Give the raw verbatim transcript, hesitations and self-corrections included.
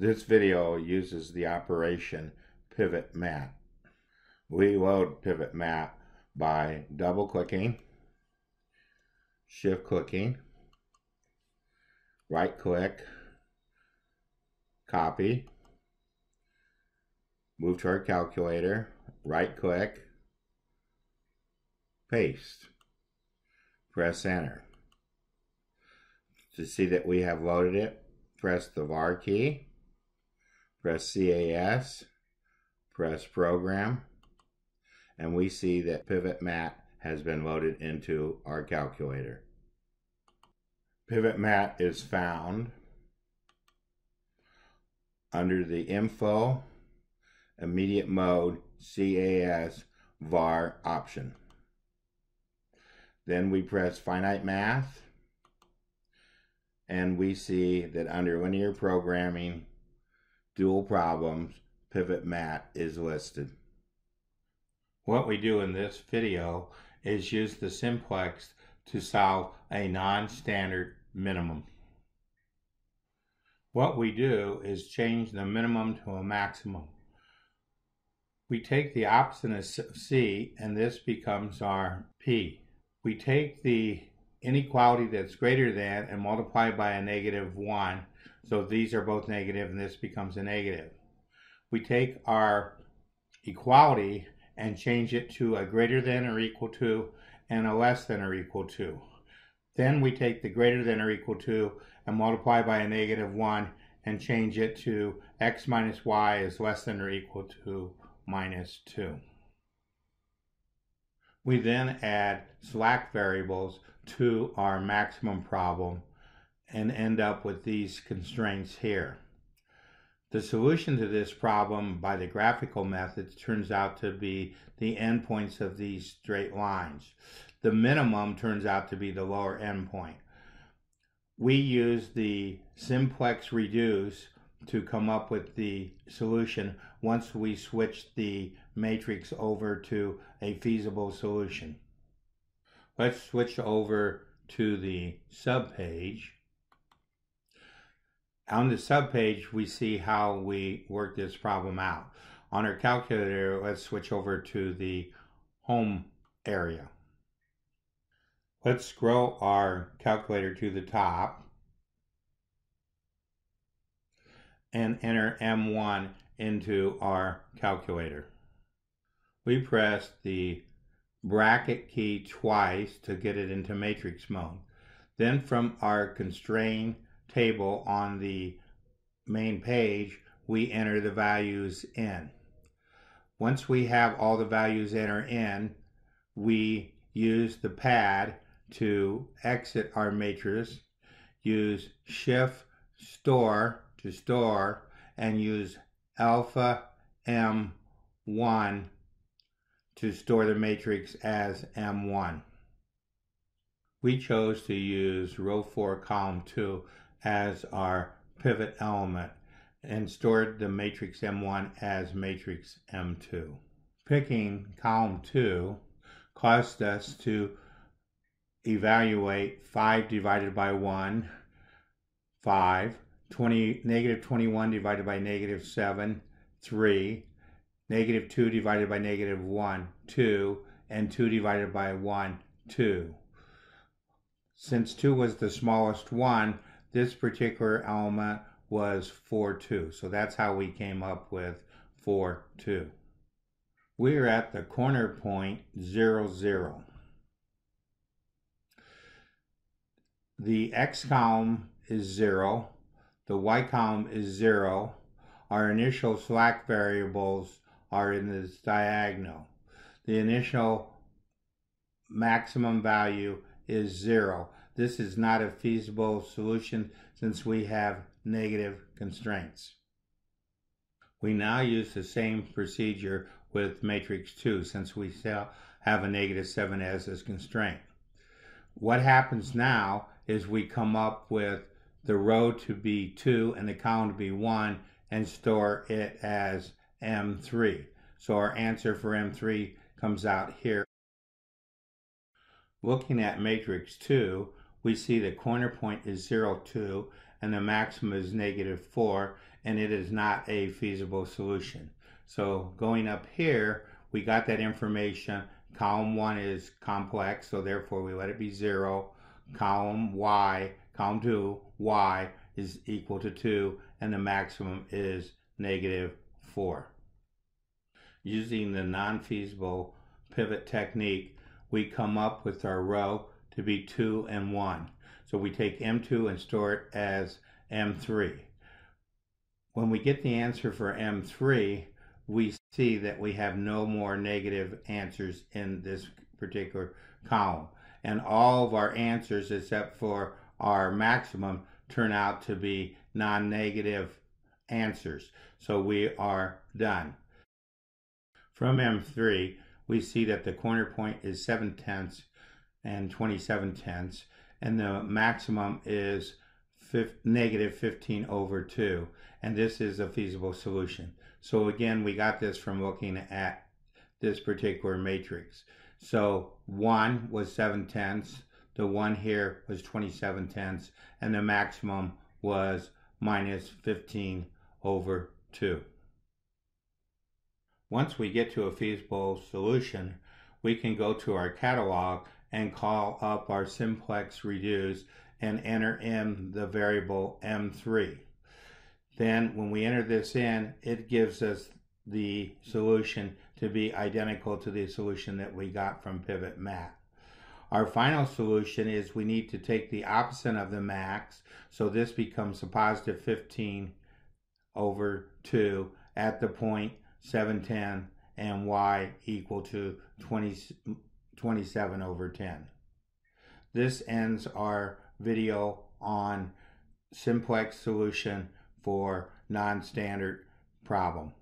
This video uses the operation PivotMat. We load PivotMat by double-clicking, shift-clicking, right-click, copy, move to our calculator, right-click, paste, press enter. To see that we have loaded it, press the V A R key, press C A S, press program, and we see that PivotMat has been loaded into our calculator. PivotMat is found under the Info, Immediate Mode, C A S, V A R option. Then we press Finite Math, and we see that under Linear Programming, Dual Problems, PivotMat is listed. What we do in this video is use the simplex to solve a non-standard minimum. What we do is change the minimum to a maximum. We take the opposite of C, and this becomes our P. We take the inequality that's greater than and multiply by a negative one. So these are both negative, and this becomes a negative. We take our equality and change it to a greater than or equal to and a less than or equal to. Then we take the greater than or equal to and multiply by a negative one and change it to x minus y is less than or equal to minus two. We then add slack variables to our maximum problem and end up with these constraints here. The solution to this problem by the graphical method turns out to be the endpoints of these straight lines. The minimum turns out to be the lower endpoint. We use the simplex reduce to come up with the solution once we switch the matrix over to a feasible solution. Let's switch over to the subpage. On the subpage, we see how we work this problem out. On our calculator, let's switch over to the home area. Let's scroll our calculator to the top and enter M one into our calculator. We press the bracket key twice to get it into matrix mode. Then from our constraint table on the main page, we enter the values in. Once we have all the values in or in, we use the pad to exit our matrix, use shift store to store, and use alpha M one to store the matrix as M one. We chose to use row four, column two as our pivot element and stored the matrix M one as matrix M two. Picking column two caused us to evaluate five divided by one, five, twenty, negative twenty-one divided by negative seven, three, negative two divided by negative one, two, and two divided by one, two. Since two was the smallest one, this particular element was four, two. So that's how we came up with four, two. We're at the corner point zero, zero. The x column is zero, the y column is zero. Our initial slack variables are in this diagonal. The initial maximum value is zero. This is not a feasible solution since we have negative constraints. We now use the same procedure with matrix two since we still have a negative seven as this constraint. What happens now is we come up with the row to be two and the column to be one and store it as M three. So our answer for M three comes out here. Looking at matrix two, we see the corner point is zero, two, and the maximum is negative four, and it is not a feasible solution. So going up here, we got that information. Column one is complex, so therefore we let it be zero. Column y, column two, y is equal to two, and the maximum is negative four. Using the non-feasible pivot technique, we come up with our row to be two and one. So we take M two and store it as M three. When we get the answer for M three, we see that we have no more negative answers in this particular column. And all of our answers, except for our maximum, turn out to be non-negative answers. So we are done. From M three, we see that the corner point is seven tenths and twenty-seven tenths, and the maximum is negative fifteen over two, and this is a feasible solution. So again, we got this from looking at this particular matrix. So one was seven tenths, the one here was twenty-seven tenths, and the maximum was minus fifteen over two. Once we get to a feasible solution, we can go to our catalog and call up our simplex reduce and enter in the variable M three. Then when we enter this in, it gives us the solution to be identical to the solution that we got from PivotMat. Our final solution is we need to take the opposite of the max, so this becomes a positive fifteen over two at the point seven ten and y equal to twenty-seven over ten. This ends our video on simplex solution for non-standard problem.